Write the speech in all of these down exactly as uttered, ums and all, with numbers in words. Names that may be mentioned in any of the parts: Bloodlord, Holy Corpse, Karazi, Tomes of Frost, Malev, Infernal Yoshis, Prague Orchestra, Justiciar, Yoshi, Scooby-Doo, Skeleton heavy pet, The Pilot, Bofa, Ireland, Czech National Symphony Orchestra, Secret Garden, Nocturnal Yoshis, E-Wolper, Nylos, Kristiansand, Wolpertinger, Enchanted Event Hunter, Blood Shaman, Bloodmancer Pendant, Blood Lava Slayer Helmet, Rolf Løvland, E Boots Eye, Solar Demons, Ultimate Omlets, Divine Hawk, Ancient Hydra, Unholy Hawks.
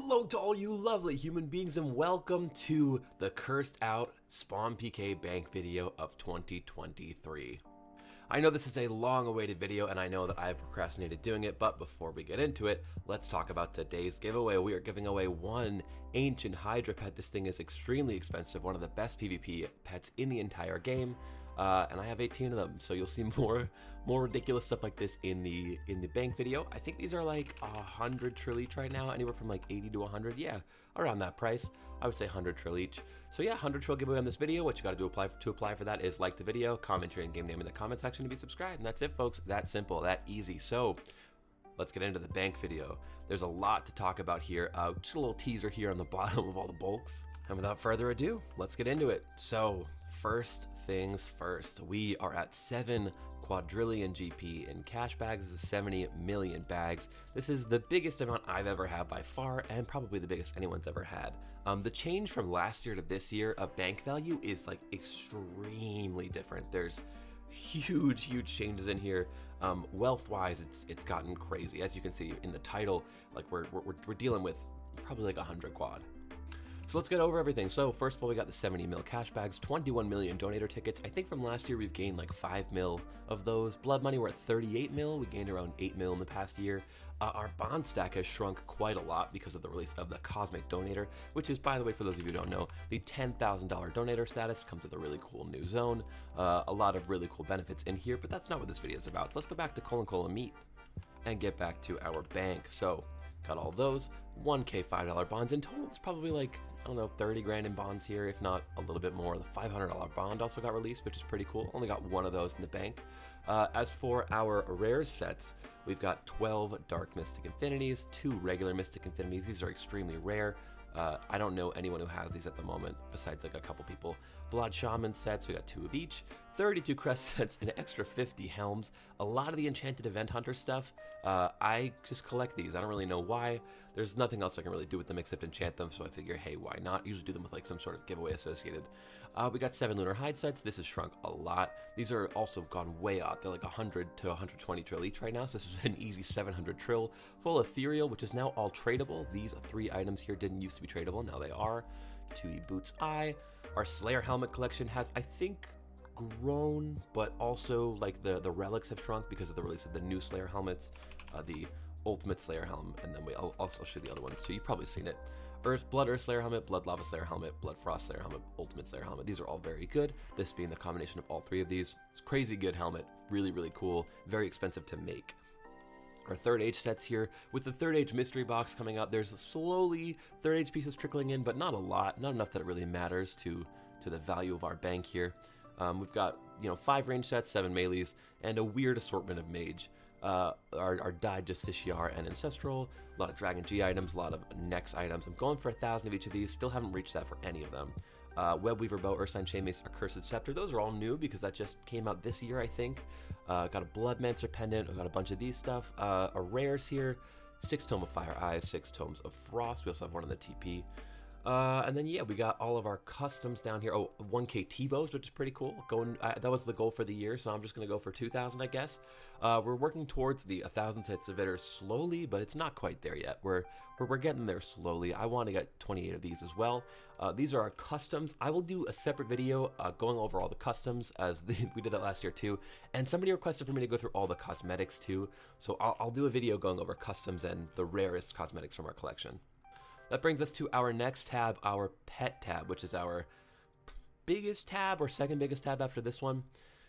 Hello to all you lovely human beings and welcome to the Cursed Out Spawn P K Bank video of twenty twenty-three. I know this is a long-awaited video and I know that I've procrastinated doing it, but before we get into it, let's talk about today's giveaway. We are giving away one Ancient Hydra pet. This thing is extremely expensive, one of the best PvP pets in the entire game, uh, and I have eighteen of them, so you'll see more more ridiculous stuff like this in the in the bank video. I think these are like one hundred trill each right now, anywhere from like eighty to one hundred, yeah, around that price. I would say one hundred trill each. So yeah, one hundred trill giveaway on this video. What you gotta do apply for, to apply for that is like the video, comment your in-game name in the comment section, to be subscribed, and that's it folks. That simple, that easy. So let's get into the bank video. There's a lot to talk about here. Uh, just a little teaser here on the bottom of all the bulks. And without further ado, let's get into it. So first things first, we are at seven quadrillion G P in cash bags. This is seventy million bags. This is the biggest amount I've ever had by far, and probably the biggest anyone's ever had. Um, the change from last year to this year of bank value is like extremely different. There's huge huge changes in here. Um wealth wise, it's it's gotten crazy. As you can see in the title, like we're we're, we're dealing with probably like one hundred quad. So let's get over everything. So first of all, we got the seventy mil cash bags, twenty-one million donator tickets. I think from last year we've gained like five mil of those. Blood money, we're at thirty-eight mil. We gained around eight mil in the past year. Uh, our bond stack has shrunk quite a lot because of the release of the Cosmic Donator, which is, by the way, for those of you who don't know, the ten thousand dollar donator status comes with a really cool new zone. Uh, a lot of really cool benefits in here, but that's not what this video is about. So let's go back to Colon Colon Meat and get back to our bank. So got all those one K five dollar bonds. In total, it's probably like, I don't know, thirty grand in bonds here, if not a little bit more. The five hundred dollar bond also got released, which is pretty cool. Only got one of those in the bank. Uh, as for our rare sets, we've got twelve Dark Mystic Infinities, two regular Mystic Infinities. These are extremely rare. Uh, I don't know anyone who has these at the moment, besides like a couple people. Blood Shaman sets, we got two of each. thirty-two crest sets, an extra fifty helms. A lot of the Enchanted Event Hunter stuff, uh, I just collect these. I don't really know why. There's nothing else I can really do with them except enchant them, so I figure, hey, why not? Usually do them with like some sort of giveaway associated. Uh, we got seven Lunar Hide sets. This has shrunk a lot. These are also gone way up. They're like one hundred to one hundred twenty trill each right now, so this is an easy seven hundred trill. Full Ethereal, which is now all tradable. These three items here didn't used to be tradable, now they are. To E Boots Eye. Our Slayer Helmet collection has, I think, grown, but also like the the relics have shrunk because of the release of the new Slayer Helmets, uh, the Ultimate Slayer Helm, and then we I'll also show the other ones too. You've probably seen it. Earth Blood Earth Slayer Helmet, Blood Lava Slayer Helmet, Blood Frost Slayer Helmet, Ultimate Slayer Helmet. These are all very good. This being the combination of all three of these, it's crazy good helmet. Really really cool. Very expensive to make. Our Third Age sets here. With the Third Age Mystery Box coming out, there's slowly Third Age pieces trickling in, but not a lot, not enough that it really matters to, to the value of our bank here. Um, we've got, you know, five range sets, seven melees, and a weird assortment of mage. Uh, our, our dyed Justiciar and Ancestral, a lot of Dragon G items, a lot of Nex items. I'm going for a thousand of each of these, still haven't reached that for any of them. Uh, Webweaver Bow, Ursine Chain Mace, Accursed Scepter. Those are all new because that just came out this year, I think. Uh, got a Bloodmancer Pendant. I got a bunch of these stuff. Uh, a rares here. Six Tomes of Fire Eyes. Six Tomes of Frost. We also have one on the T P. Uh, and then, yeah, we got all of our customs down here. Oh, one K T-Bows, which is pretty cool. Going, uh, that was the goal for the year, so I'm just going to go for two thousand, I guess. Uh, we're working towards the one thousand sets of it slowly, but it's not quite there yet. We're, we're, we're getting there slowly. I want to get twenty-eight of these as well. Uh, these are our customs. I will do a separate video uh, going over all the customs, as the, we did that last year too. And somebody requested for me to go through all the cosmetics too. So I'll, I'll do a video going over customs and the rarest cosmetics from our collection. That brings us to our next tab, our pet tab, which is our biggest tab or second biggest tab after this one.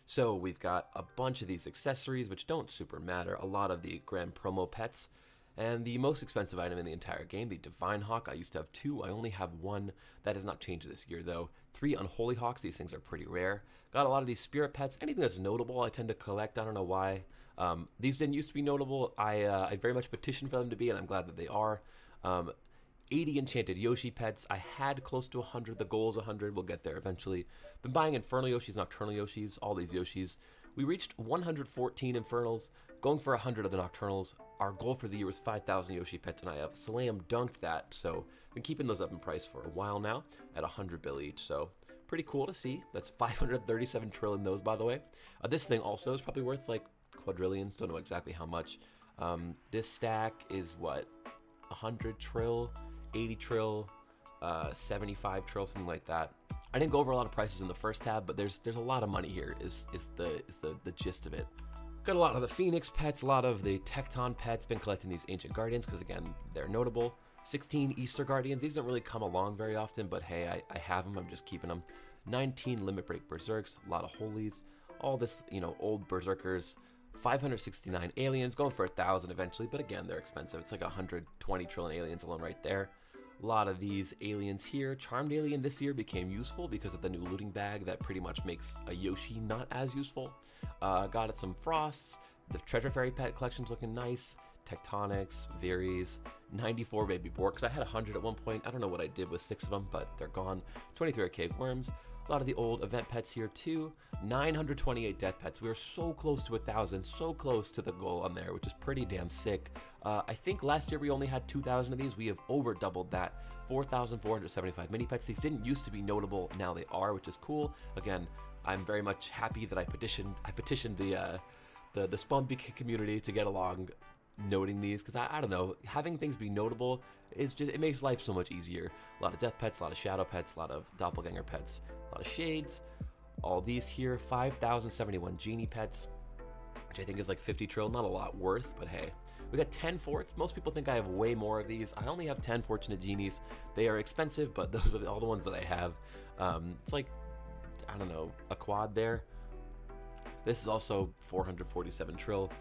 So we've got a bunch of these accessories, which don't super matter. A lot of the grand promo pets and the most expensive item in the entire game, the Divine Hawk. I used to have two. I only have one. That has not changed this year, though. Three Unholy Hawks. These things are pretty rare. Got a lot of these spirit pets. Anything that's notable, I tend to collect. I don't know why. Um, these didn't used to be notable. I, uh, I very much petitioned for them to be, and I'm glad that they are. Um, eighty Enchanted Yoshi pets. I had close to one hundred. The goal is one hundred. We'll get there eventually. Been buying Infernal Yoshis, Nocturnal Yoshis, all these Yoshis. We reached one hundred fourteen Infernals, going for one hundred of the Nocturnals. Our goal for the year was five thousand Yoshi pets, and I have slam dunked that. So I've been keeping those up in price for a while now at one hundred bill each. So pretty cool to see. That's five hundred thirty-seven trill in those, by the way. Uh, this thing also is probably worth like quadrillions. Don't know exactly how much. Um, this stack is what? one hundred trill. eighty trill, uh, seventy-five trill, something like that. I didn't go over a lot of prices in the first tab, but there's there's a lot of money here is, is, the, is the, the gist of it. Got a lot of the Phoenix pets, a lot of the Tekton pets, been collecting these Ancient Guardians because, again, they're notable. sixteen Easter Guardians, these don't really come along very often, but hey, I, I have them, I'm just keeping them. nineteen Limit Break Berserks, a lot of Holies, all this, you know, old Berserkers. five hundred sixty-nine aliens, going for a thousand eventually, but again, they're expensive. It's like one hundred twenty trillion aliens alone right there. A lot of these aliens here. Charmed Alien this year became useful because of the new looting bag that pretty much makes a Yoshi not as useful. Uh, got it some Frosts. The Treasure Fairy pet collection's looking nice. Tectonics, Veeries, ninety-four Baby Borks. I had one hundred at one point. I don't know what I did with six of them, but they're gone. twenty-three Archaic Worms. A lot of the old event pets here too. nine hundred twenty-eight death pets. We were so close to one thousand, so close to the goal on there, which is pretty damn sick. Uh, I think last year we only had two thousand of these. We have over doubled that. four thousand four hundred seventy-five mini pets. These didn't used to be notable. Now they are, which is cool. Again, I'm very much happy that I petitioned, I petitioned the, uh, the, the Spawn P K community to get along noting these, because I, I don't know, having things be notable is just, it makes life so much easier. A lot of death pets, a lot of shadow pets, a lot of doppelganger pets, a lot of shades. All these here, five thousand seventy-one genie pets, which I think is like fifty trill, not a lot worth, but hey. We got ten forts. Most people think I have way more of these. I only have ten fortunate genies. They are expensive, but those are all the ones that I have. Um, it's like, I don't know, a quad there. This is also four hundred forty-seven trill.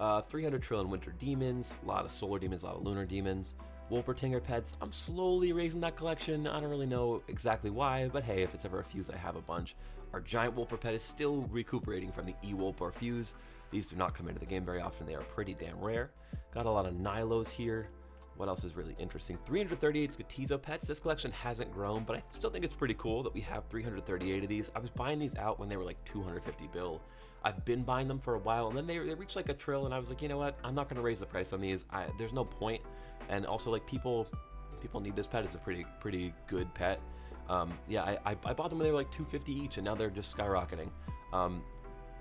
Uh, three hundred trillion winter demons, a lot of solar demons, a lot of lunar demons, Wolpertinger pets. I'm slowly raising that collection. I don't really know exactly why, but hey, if it's ever a fuse, I have a bunch. Our giant Wolper pet is still recuperating from the E-Wolper fuse. These do not come into the game very often. They are pretty damn rare. Got a lot of Nylos here. What else is really interesting? three hundred thirty-eight Skatizo pets. This collection hasn't grown, but I still think it's pretty cool that we have three hundred thirty-eight of these. I was buying these out when they were like two hundred fifty bill. I've been buying them for a while, and then they, they reached like a trill, and I was like, you know what? I'm not going to raise the price on these. I, there's no point. And also, like, people people need this pet. It's a pretty pretty good pet. Um, yeah, I, I, I bought them when they were like two fifty each, and now they're just skyrocketing. Um,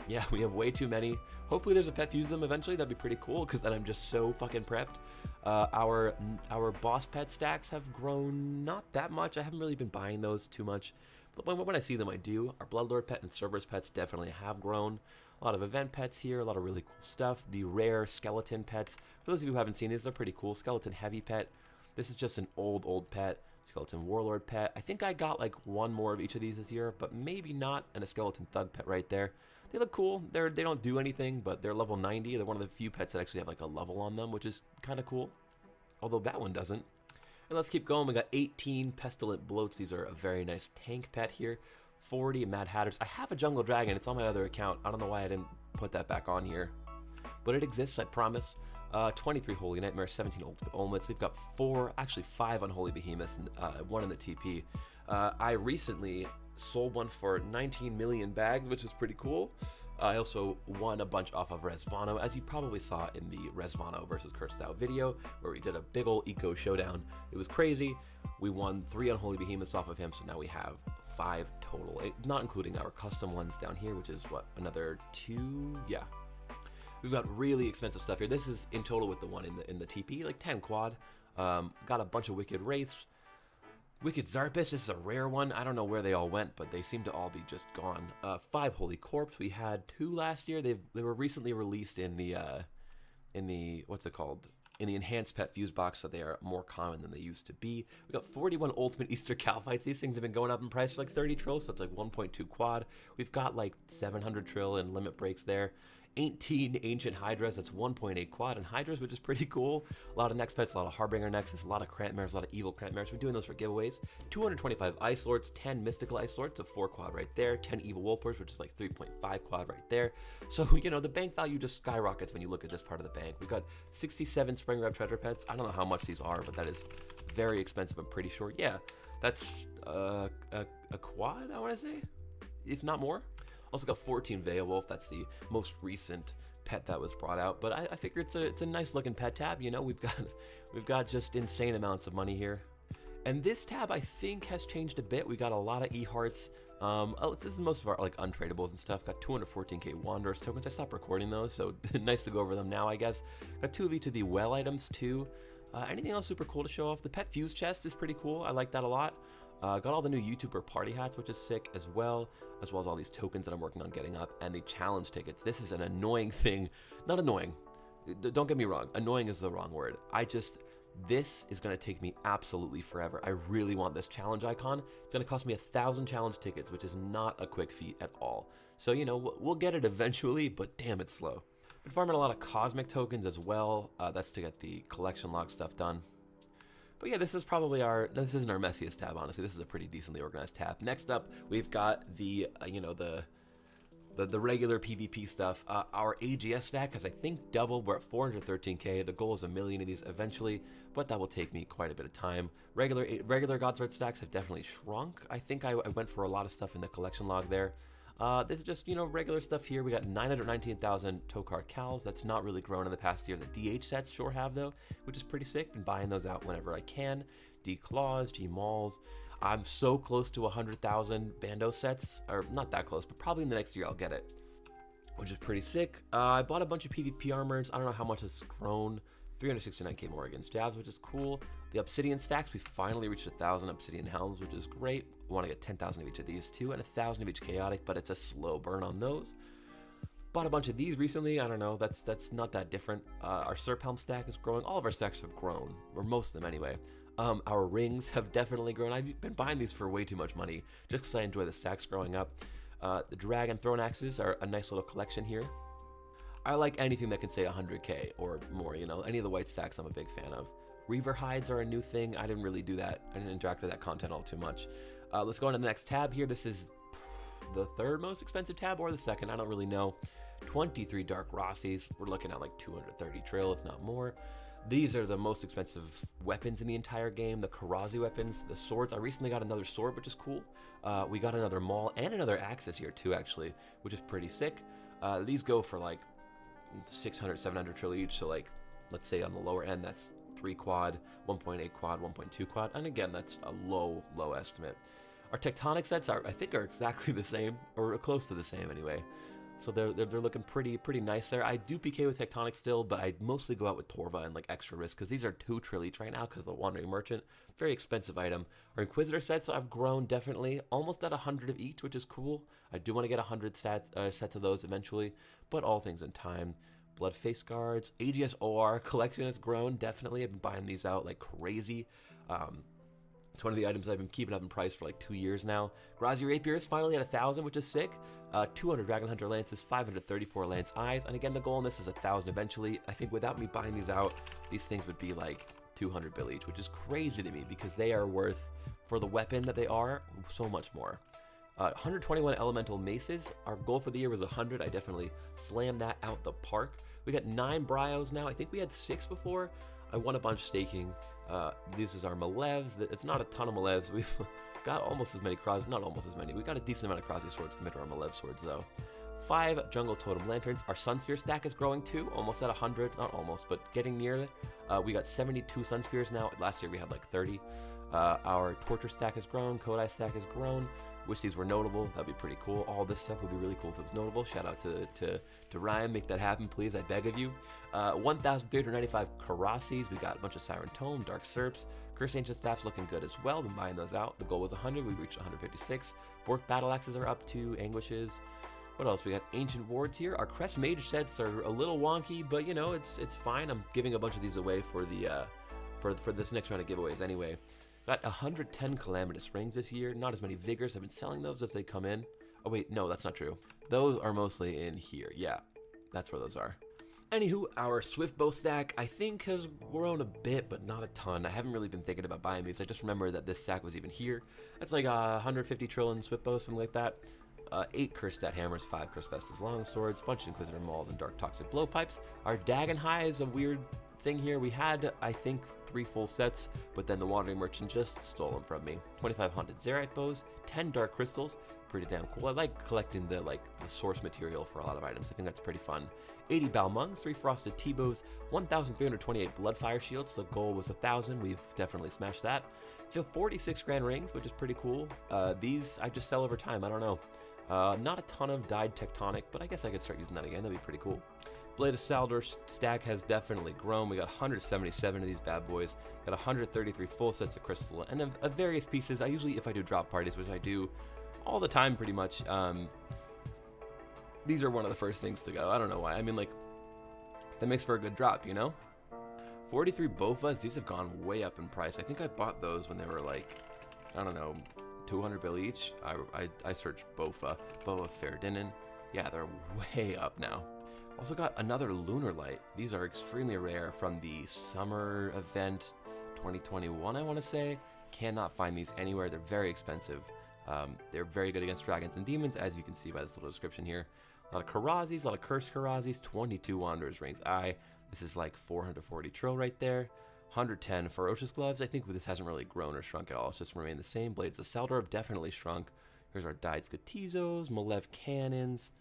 yeah, we have way too many. Hopefully there's a pet fuse them eventually. That'd be pretty cool, because then I'm just so fucking prepped. Uh, our our boss pet stacks have grown not that much. I haven't really been buying those too much. But when, when I see them, I do. Our Bloodlord pet and Cerberus pets definitely have grown. A lot of event pets here, a lot of really cool stuff. The rare skeleton pets. For those of you who haven't seen these, they're pretty cool. Skeleton heavy pet. This is just an old, old pet. Skeleton warlord pet. I think I got like one more of each of these this year, but maybe not. And a skeleton thug pet right there. They look cool. They're, they don't do anything, but they're level ninety. They're one of the few pets that actually have like a level on them, which is kind of cool. Although that one doesn't. And let's keep going. We got eighteen Pestilent Bloats. These are a very nice tank pet here. forty Mad Hatters. I have a Jungle Dragon. It's on my other account. I don't know why I didn't put that back on here. But it exists, I promise. Uh, twenty-three Holy Nightmares, seventeen Ultimate Omlets. We've got four, actually five Unholy Behemoths, and uh, one in the T P. Uh, I recently sold one for nineteen million bags, which is pretty cool. I also won a bunch off of Resvano, as you probably saw in the Resvano versus Cursed Out video, where we did a big ol' eco showdown. It was crazy. We won three Unholy Behemoths off of him, so now we have five total, it, not including our custom ones down here, which is what, another two? Yeah. We've got really expensive stuff here. This is in total with the one in the in the T P, like ten quad. Um, got a bunch of Wicked Wraiths. Wicked Zarpus, this is a rare one. I don't know where they all went, but they seem to all be just gone. Uh, five Holy Corpse. We had two last year. They they were recently released in the uh, in the what's it called? In the enhanced pet fuse box, so they are more common than they used to be. We got forty-one Ultimate Easter Calfites. These things have been going up in price like thirty trill, so it's like one point two quad. We've got like seven hundred trill and limit breaks there. eighteen Ancient Hydras, that's one point eight quad, and Hydras, which is pretty cool. A lot of Nex pets, a lot of Harbinger Nexes, a lot of Krantmares, a lot of Evil Krantmares. We're doing those for giveaways. two hundred twenty-five Ice Lords, ten Mystical Ice Lords, so four quad right there. ten Evil Wolpers, which is like three point five quad right there. So, you know, the bank value just skyrockets when you look at this part of the bank. We've got sixty-seven Spring Rev Treasure Pets. I don't know how much these are, but that is very expensive, I'm pretty sure. Yeah, that's uh, a, a quad, I want to say, if not more. Also got fourteen Veilwolf. That's the most recent pet that was brought out, but I, I figure it's a it's a nice looking pet tab. You know, we've got we've got just insane amounts of money here, and this tab I think has changed a bit. We got a lot of E hearts. Um, oh, this is most of our like untradables and stuff. Got two hundred fourteen K Wanderers tokens. I stopped recording those, so nice to go over them now, I guess. Got two of each of the well items too. Uh, anything else super cool to show off? The pet fuse chest is pretty cool. I like that a lot. Uh, got all the new YouTuber party hats, which is sick as well, as well as all these tokens that I'm working on getting up, and the challenge tickets. This is an annoying thing. Not annoying. Don't get me wrong. Annoying is the wrong word. I just... This is going to take me absolutely forever. I really want this challenge icon. It's going to cost me a thousand challenge tickets, which is not a quick feat at all. So, you know, we'll get it eventually, but damn, it's slow. Been farming a lot of cosmic tokens as well. Uh, that's to get the collection log stuff done. But yeah, this is probably our, this isn't our messiest tab, honestly. This is a pretty decently organized tab. Next up, we've got the, uh, you know, the... The, the regular PvP stuff. Uh, our A G S stack has, I think, doubled. We're at four hundred thirteen K. The goal is a million of these eventually, but that will take me quite a bit of time. Regular regular Godsword stacks have definitely shrunk. I think I, I went for a lot of stuff in the collection log there. Uh, this is just, you know, regular stuff here. We got nine hundred nineteen thousand Tokar Cows. That's not really grown in the past year. The D H sets sure have, though, which is pretty sick. Been buying those out whenever I can. D-Claws, G-Mauls. I'm so close to one hundred thousand Bando sets, or not that close, but probably in the next year I'll get it, which is pretty sick. Uh, I bought a bunch of PvP armors. I don't know how much it's grown. three hundred sixty-nine K more against Jabs, which is cool. The Obsidian stacks, we finally reached one thousand Obsidian Helms, which is great. I want to get ten thousand of each of these two, and one thousand of each Chaotic, but it's a slow burn on those. Bought a bunch of these recently. I don't know. That's that's not that different. Uh, our Serp Helm stack is growing. All of our stacks have grown, or most of them anyway. Um, our rings have definitely grown. I've been buying these for way too much money just because I enjoy the stacks growing up. Uh, the Dragon Throne Axes are a nice little collection here. I like anything that can say one hundred K or more, you know. Any of the white stacks I'm a big fan of. Reaver hides are a new thing. I didn't really do that. I didn't interact with that content all too much. Uh, let's go on to the next tab here. This is the third most expensive tab or the second. I don't really know. twenty-three Dark Rossies. We're looking at like two hundred thirty Trill, if not more. These are the most expensive weapons in the entire game, the Karazi weapons, the swords. I recently got another sword, which is cool. Uh, we got another maul and another axe this year too, actually, which is pretty sick. Uh, these go for like six hundred, seven hundred trill each, so like, let's say on the lower end, that's three quad, one point eight quad, one point two quad, and again, that's a low, low estimate. Our tectonic sets, are, I think, are exactly the same, or close to the same anyway. So they're, they're, they're looking pretty pretty nice there. I do P K with Tectonic still, but I mostly go out with Torva and like extra risk because these are two trill each right now because of the Wandering Merchant. Very expensive item. Our Inquisitor sets I've grown definitely almost at one hundred of each, which is cool. I do want to get one hundred sets, uh, sets of those eventually, but all things in time. Blood face guards. A G S O R collection has grown definitely. I've been buying these out like crazy. Um, It's one of the items I've been keeping up in price for like two years now. Grazi Rapier is finally at one thousand, which is sick. Uh, two hundred Dragon Hunter Lances, five hundred thirty-four Lance Eyes. And again, the goal on this is one thousand eventually. I think without me buying these out, these things would be like two hundred bill each, which is crazy to me because they are worth, for the weapon that they are, so much more. Uh, one hundred twenty-one Elemental Maces. Our goal for the year was one hundred. I definitely slammed that out the park. We got nine Bryos now. I think we had six before. I won a bunch staking. Uh, this is our Malevs. It's not a ton of Malevs. We've got almost as many Karazi, not almost as many. We got a decent amount of Karazi swords compared to our Malev swords though. Five Jungle Totem Lanterns. Our Sunsphere stack is growing too, almost at one hundred. Not almost, but getting near it. Uh, we got seventy-two Sunspheres now. Last year we had like thirty. Uh, our Torture stack has grown. Kodai stack has grown. Wish these were notable. That'd be pretty cool. All this stuff would be really cool if it was notable. Shout out to to, to Ryan. Make that happen, please. I beg of you. Uh, one thousand three hundred ninety-five Karassis. We got a bunch of Siren Tome, Dark Serps. Cursed Ancient Staff's looking good as well. Been buying those out. The goal was one hundred. We reached one hundred fifty-six. Bork Battle Axes are up to Anguishes. What else? We got Ancient Wards here. Our Crest Mage sets are a little wonky, but you know, it's it's fine. I'm giving a bunch of these away for the uh, for for this next round of giveaways anyway. Got one hundred ten Calamitous Rings this year. Not as many Vigors. I've been selling those as they come in. Oh wait, no, that's not true. Those are mostly in here. Yeah, that's where those are. Anywho, our Swiftbow stack, I think, has grown a bit, but not a ton. I haven't really been thinking about buying these. I just remember that this stack was even here. That's like uh, one hundred fifty trillion Swiftbow, something like that. Uh, eight Cursed Stat Hammers, five Cursed Vestas Longswords, bunch of Inquisitor Mauls and Dark Toxic Blowpipes. Our Dagon High is a weird thing here. We had, I think, three full sets, but then the Wandering Merchant just stole them from me. twenty-five Haunted Xerite Bows, ten Dark Crystals, pretty damn cool. I like collecting the like the source material for a lot of items. I think that's pretty fun. eighty Balmungs, three Frosted T-Bows, one thousand three hundred twenty-eight Bloodfire Shields. The goal was one thousand. We've definitely smashed that. forty-six Grand Rings, which is pretty cool. Uh, these I just sell over time. I don't know. Uh, not a ton of dyed tectonic, but I guess I could start using that again. That'd be pretty cool. Blade of Saldor's stack has definitely grown. We got one hundred seventy-seven of these bad boys, got one hundred thirty-three full sets of crystal, and of, of various pieces. I usually, if I do drop parties, which I do all the time pretty much, um, these are one of the first things to go. I don't know why. I mean, like, that makes for a good drop, you know? forty-three Bofas, these have gone way up in price. I think I bought those when they were like, I don't know, two hundred bill each. I, I, I searched Bofa, Boa Ferdinand. Yeah, they're way up now. Also got another Lunar Light. These are extremely rare from the summer event twenty twenty-one, I want to say. Cannot find these anywhere. They're very expensive. Um, they're very good against dragons and demons, as you can see by this little description here. A lot of Karazis, a lot of Cursed Karazis, twenty-two Wanderer's Rings. I, this is like four hundred forty Trill right there. one hundred ten Ferocious Gloves. I think this hasn't really grown or shrunk at all. It's just remained the same. Blades of Saldor have definitely shrunk. Here's our Died Skatizos, Malev Cannons,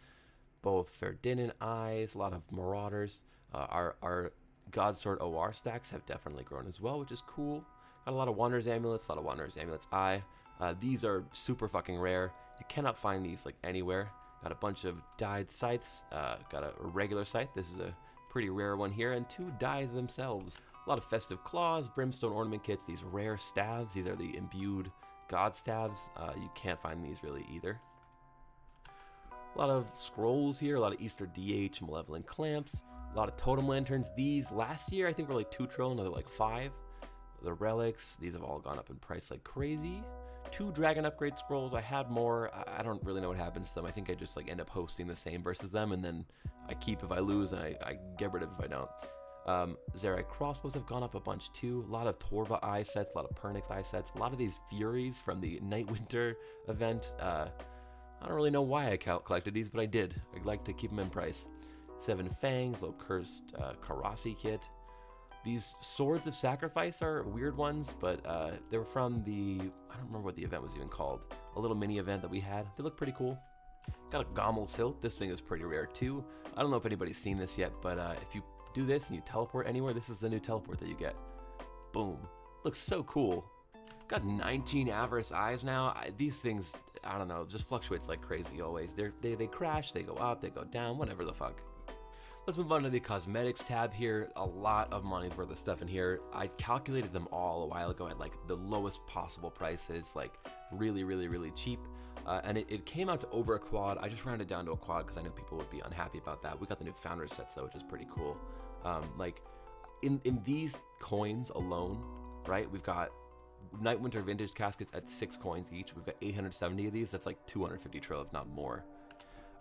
both Ferdinand Eyes, a lot of Marauders. Uh, our, our Godsword O R stacks have definitely grown as well, which is cool. Got a lot of Wanderer's Amulets, a lot of Wanderer's Amulets Eye. Uh, these are super fucking rare. You cannot find these like anywhere. Got a bunch of dyed scythes. Uh, got a regular scythe. This is a pretty rare one here, and two dyes themselves. A lot of festive claws, brimstone ornament kits. These rare staves. These are the imbued god staves. Uh, you can't find these really either. A lot of scrolls here. A lot of Easter D H, malevolent clamps. A lot of totem lanterns. These last year I think were like two trillion. Now they're like five. The relics. These have all gone up in price like crazy. Two dragon upgrade scrolls. I had more. I don't really know what happens to them. I think I just like end up hosting the same versus them, and then I keep if I lose, and I, I get rid of if I don't. Um, Zerai crossbows have gone up a bunch too. A lot of Torva eye sets, a lot of Pernix eye sets, a lot of these Furies from the Nightwinter event. Uh, I don't really know why I collected these, but I did. I like to keep them in price. Seven Fangs, little cursed uh, Karasi kit. These Swords of Sacrifice are weird ones, but uh, they were from the, I don't remember what the event was even called, a little mini event that we had. They look pretty cool. Got a Gommel's Hilt. This thing is pretty rare too. I don't know if anybody's seen this yet, but uh, if you do this and you teleport anywhere, this is the new teleport that you get. Boom. Looks so cool. Got nineteen Avarice Eyes now. I, these things, I don't know, just fluctuates like crazy always. They're, they, they crash, they go up, they go down, whatever the fuck. Let's move on to the cosmetics tab here. A lot of money's worth of stuff in here. I calculated them all a while ago at like the lowest possible prices, like really, really, really cheap. Uh, and it, it came out to over a quad. I just rounded down to a quad because I know people would be unhappy about that. We got the new founder sets though, which is pretty cool. Um, like in, in these coins alone, right? We've got Nightwinter Vintage Caskets at six coins each. We've got eight hundred seventy of these. That's like two hundred fifty trill, if not more.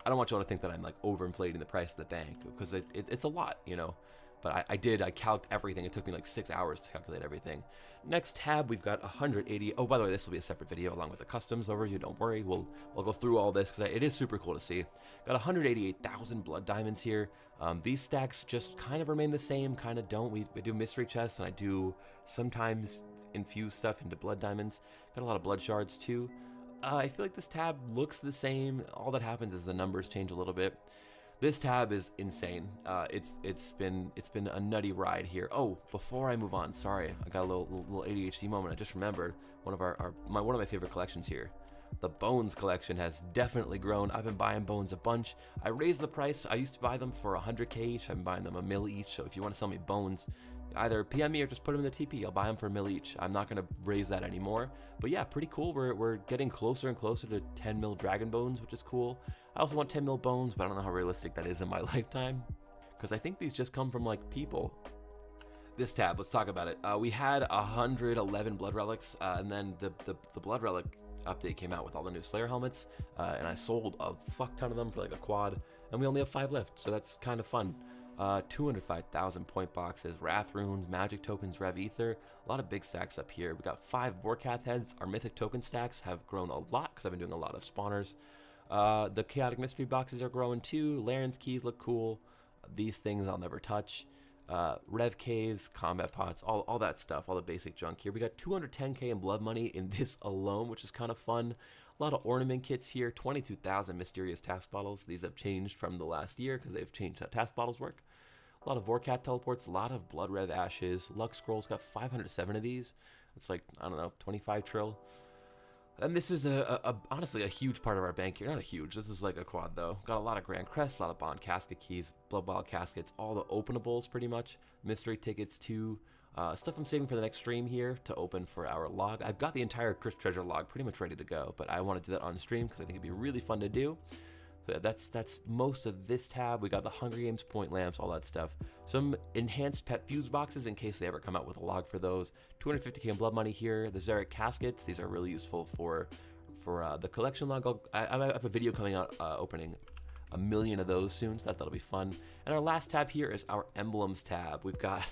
I don't want y'all to think that I'm like overinflating the price of the bank because it, it, it's a lot, you know, but I, I did, I calc'd everything. It took me like six hours to calculate everything. Next tab, we've got one hundred eighty. Oh, by the way, this will be a separate video along with the customs overview. Don't worry. We'll, we'll go through all this because it is super cool to see. Got one hundred eighty-eight thousand blood diamonds here. Um, these stacks just kind of remain the same, kind of don't. We, we do mystery chests and I do sometimes infuse stuff into blood diamonds. Got a lot of blood shards too. Uh, I feel like this tab looks the same. All that happens is the numbers change a little bit. This tab is insane. Uh, it's it's been it's been a nutty ride here. Oh, before I move on, sorry, I got a little little, little A D H D moment. I just remembered one of our, our my one of my favorite collections here. The bones collection has definitely grown. I've been buying bones a bunch. I raised the price. I used to buy them for one hundred K each. I'm buying them a mil each. So if you want to sell me bones, either P M me or just put them in the T P. I'll buy them for a mil each. I'm not going to raise that anymore. But yeah, pretty cool. We're, we're getting closer and closer to ten mil dragon bones, which is cool. I also want ten mil bones, but I don't know how realistic that is in my lifetime. Because I think these just come from like people. This tab, let's talk about it. Uh, we had one hundred eleven blood relics, uh, and then the, the, the blood relic update came out with all the new Slayer helmets, uh, and I sold a fuck ton of them for like a quad, and we only have five left, so that's kind of fun. Uh, two hundred five thousand point boxes, Wrath Runes, Magic Tokens, Rev Ether, a lot of big stacks up here. We got five Vorkath heads. Our Mythic Token stacks have grown a lot because I've been doing a lot of spawners. Uh, the Chaotic Mystery Boxes are growing too. Laren's Keys look cool. These things I'll never touch. Uh, Rev Caves, Combat Pots, all, all that stuff, all the basic junk here. We got two hundred ten K in blood money in this alone, which is kind of fun. A lot of ornament kits here, twenty-two thousand mysterious task bottles. These have changed from the last year because they've changed how task bottles work. A lot of Vorkath teleports, a lot of blood rev ashes. Luck scrolls, got five hundred seven of these. It's like, I don't know, twenty-five trill. And this is, a, a, a honestly, a huge part of our bank here. Not a huge, this is like a quad, though. Got a lot of Grand Crests, a lot of Bond Casket Keys, Blood Ball Caskets, all the openables, pretty much. Mystery Tickets, too. Uh, stuff I'm saving for the next stream here to open for our log. I've got the entire Cursed Treasure log pretty much ready to go, but I want to do that on stream because I think it'd be really fun to do. So that's that's most of this tab. We got the Hunger Games, Point Lamps, all that stuff. Some enhanced pet fuse boxes in case they ever come out with a log for those. two hundred fifty K in blood money here. The Zarek Caskets, these are really useful for for uh, the collection log. I'll, I, I have a video coming out uh, opening a million of those soon, so that, that'll be fun. And our last tab here is our Emblems tab. We've got...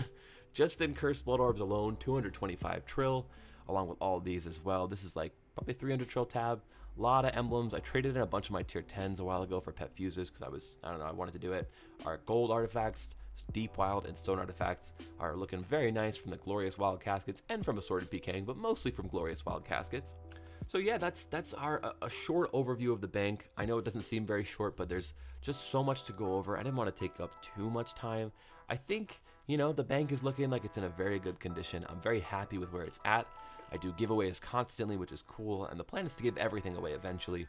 Just in Cursed Blood Orbs alone, two hundred twenty-five Trill, along with all of these as well. This is like probably three hundred Trill tab. A lot of emblems. I traded in a bunch of my tier tens a while ago for pet fuses because I was, I don't know, I wanted to do it. Our gold artifacts, deep wild and stone artifacts are looking very nice from the Glorious Wild Caskets and from Assorted PKing, but mostly from Glorious Wild Caskets. So yeah, that's that's our a, a short overview of the bank. I know it doesn't seem very short, but there's just so much to go over. I didn't want to take up too much time. I think, you know, the bank is looking like it's in a very good condition. I'm very happy with where it's at. I do giveaways constantly, which is cool, and the plan is to give everything away eventually.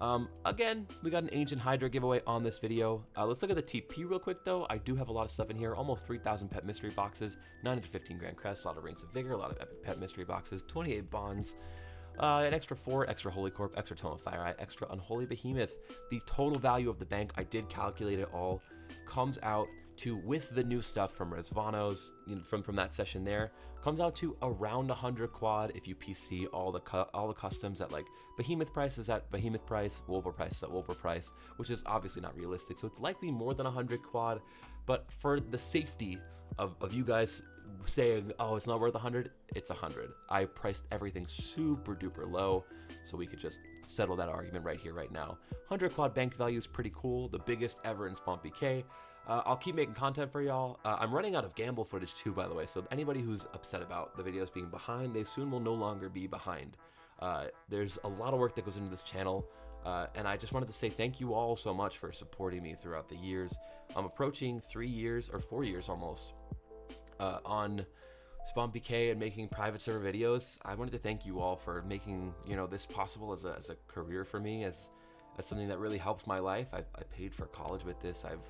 Um, again, we got an Ancient Hydra giveaway on this video. Uh, let's look at the T P real quick, though. I do have a lot of stuff in here. Almost three thousand pet mystery boxes, nine hundred fifteen Grand Crests, a lot of Reigns of Vigor, a lot of epic pet mystery boxes, twenty-eight Bonds, Uh, an extra four, extra Holy Corp, extra Tome of Fire Eye, extra Unholy Behemoth. The total value of the bank, I did calculate it all, comes out to, with the new stuff from Resvano's, you know, from, from that session there, comes out to around one hundred quad if you P C all the all the customs at like Behemoth price is at Behemoth price, Wolper price is at Wolper price, which is obviously not realistic. So it's likely more than one hundred quad, but for the safety of, of you guys saying, oh, it's not worth one hundred, it's one hundred. I priced everything super duper low, so we could just settle that argument right here, right now. one hundred quad bank value is pretty cool, the biggest ever in Spawn P K. Uh, I'll keep making content for y'all. Uh, I'm running out of gamble footage too, by the way, so anybody who's upset about the videos being behind, they soon will no longer be behind. Uh, there's a lot of work that goes into this channel, uh, and I just wanted to say thank you all so much for supporting me throughout the years. I'm approaching three years, or four years almost, Uh, on Spawn P K and making private server videos. I wanted to thank you all for making, you know, this possible as a, as a career for me, as, as something that really helps my life. I, I paid for college with this. I've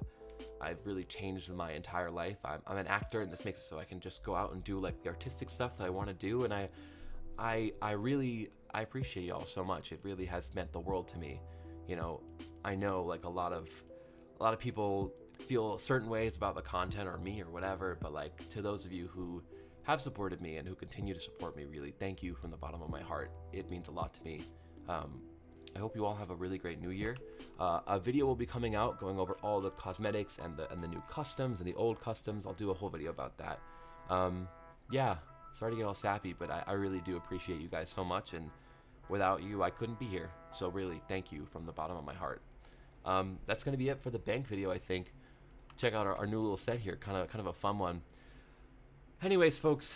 I've really changed my entire life. I'm, I'm an actor, and this makes it so I can just go out and do like the artistic stuff that I want to do. And I I I really I appreciate y'all so much. It really has meant the world to me. You know, I know like a lot of a lot of people feel certain ways about the content or me or whatever, but like, to those of you who have supported me and who continue to support me, really thank you from the bottom of my heart. It means a lot to me. um I hope you all have a really great new year. Uh, a video will be coming out going over all the cosmetics and the and the new customs and the old customs. I'll do a whole video about that. Um yeah, sorry to get all sappy, but I, I really do appreciate you guys so much, and without you I couldn't be here, so really thank you from the bottom of my heart. Um that's gonna be it for the bank video, I think. Check out our, our new little set here, kind of kind of a fun one. Anyways, folks,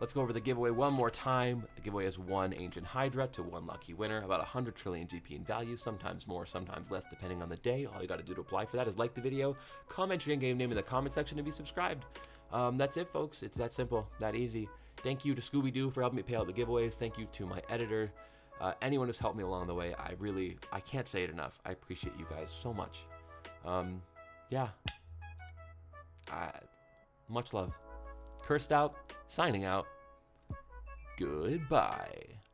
let's go over the giveaway one more time. The giveaway is one Ancient Hydra to one lucky winner, about one hundred trillion G P in value, sometimes more, sometimes less, depending on the day. All you got to do to apply for that is like the video, comment your in-game name in the comment section, and be subscribed. Um, that's it, folks. It's that simple, that easy. Thank you to Scooby-Doo for helping me pay out the giveaways. Thank you to my editor, uh, anyone who's helped me along the way. I really, I can't say it enough. I appreciate you guys so much. Um, yeah. Uh, much love. Cursed out, signing out. Goodbye.